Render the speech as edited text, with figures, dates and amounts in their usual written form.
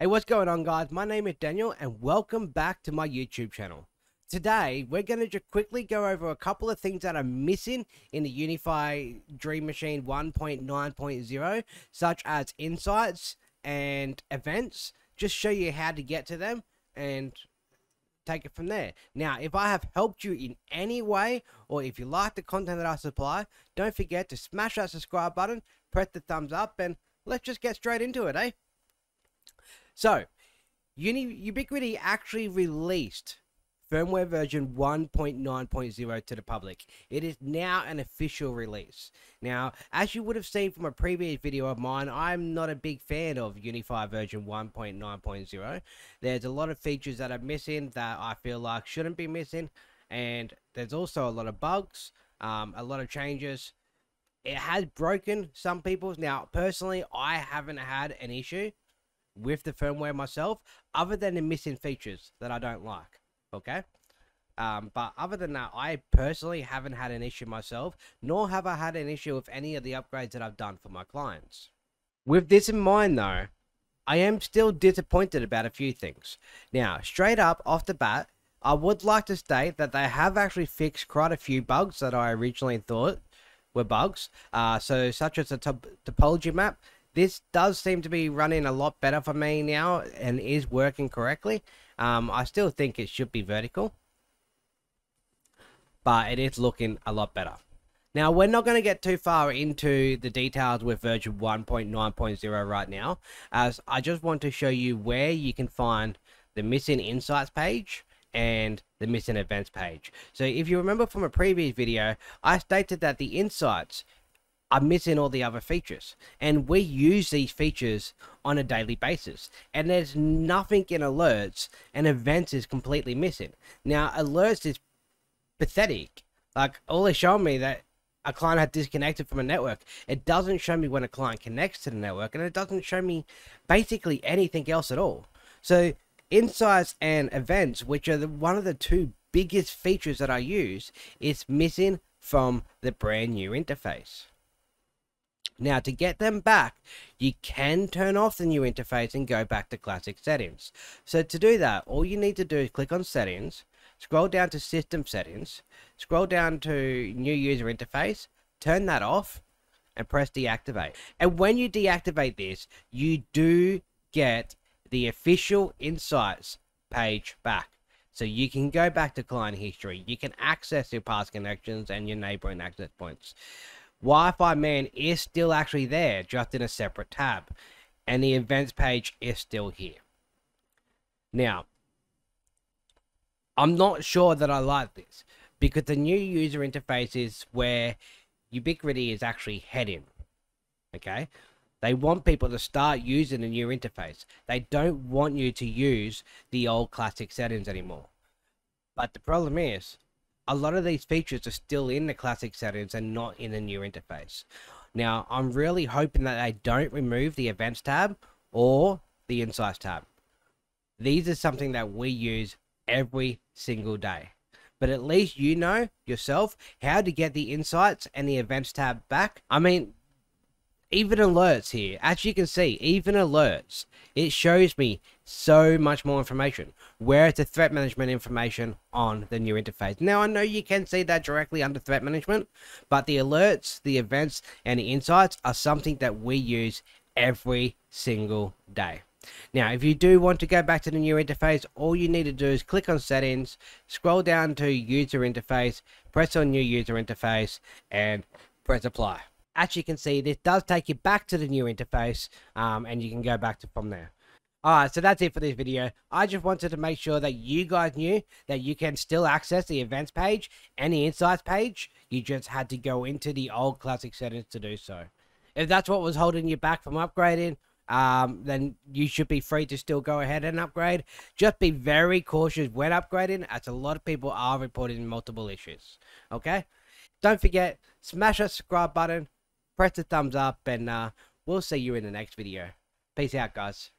Hey, what's going on, guys? My name is Daniel and welcome back to my YouTube channel. Today we're going to just quickly go over a couple of things that are missing in the UniFi Dream Machine 1.9.0, such as insights and events. Just show you how to get to them and take it from there. Now, if I have helped you in any way, or if you like the content that I supply, don't forget to smash that subscribe button, press the thumbs up, and let's just get straight into it, eh? So, Ubiquiti actually released firmware version 1.9.0 to the public. It is now an official release. Now, as you would have seen from a previous video of mine, I'm not a big fan of UniFi version 1.9.0. There's a lot of features that are missing that I feel like shouldn't be missing, and there's also a lot of bugs, a lot of changes. It has broken some people's. Now, personally, I haven't had an issue with the firmware myself, other than the missing features that I don't like, okay? But other than that, I personally haven't had an issue myself, nor have I had an issue with any of the upgrades that I've done for my clients. With this in mind though, I am still disappointed about a few things. Now, straight up off the bat, I would like to state that they have actually fixed quite a few bugs that I originally thought were bugs, so such as the topology map. This does seem to be running a lot better for me now and is working correctly. I still think it should be vertical, but it is looking a lot better. Now, we're not going to get too far into the details with version 1.9.0 right now, as I just want to show you where you can find the missing insights page and the missing events page. So if you remember from a previous video, I stated that the insights are missing all the other features, and we use these features on a daily basis, and there's nothing in alerts, and events is completely missing. Now, alerts is pathetic. Like, all they show me that a client had disconnected from a network. It doesn't show me when a client connects to the network, and it doesn't show me basically anything else at all. So insights and events, which are one of the two biggest features that I use, is missing from the brand new interface. Now, to get them back, you can turn off the new interface and go back to classic settings. So to do that, all you need to do is click on settings, scroll down to system settings, scroll down to new user interface, turn that off, and press deactivate. And when you deactivate this, you do get the official insights page back. So you can go back to client history, you can access your past connections and your neighboring access points. Wi-Fi Man is still actually there, just in a separate tab, and the events page is still here. Now, I'm not sure that I like this, because the new user interface is where Ubiquiti is actually heading, okay? They want people to start using the new interface. They don't want you to use the old classic settings anymore. But the problem is, a lot of these features are still in the classic settings and not in the new interface. Now, I'm really hoping that they don't remove the events tab or the insights tab. These are something that we use every single day. But at least you know yourself how to get the insights and the events tab back. I mean, even alerts here, as you can see, even alerts, it shows me so much more information. Where's the threat management information on the new interface? Now, I know you can see that directly under threat management, but the alerts, the events, and the insights are something that we use every single day. Now, if you do want to go back to the new interface, all you need to do is click on settings, scroll down to user interface, press on new user interface, and press apply. As you can see, this does take you back to the new interface, and you can go back to from there. Alright, so that's it for this video. I just wanted to make sure that you guys knew that you can still access the events page and the insights page. You just had to go into the old classic settings to do so. If that's what was holding you back from upgrading, then you should be free to still go ahead and upgrade. Just be very cautious when upgrading, as a lot of people are reporting multiple issues. Okay? Don't forget, smash that subscribe button, press the thumbs up, and we'll see you in the next video. Peace out, guys.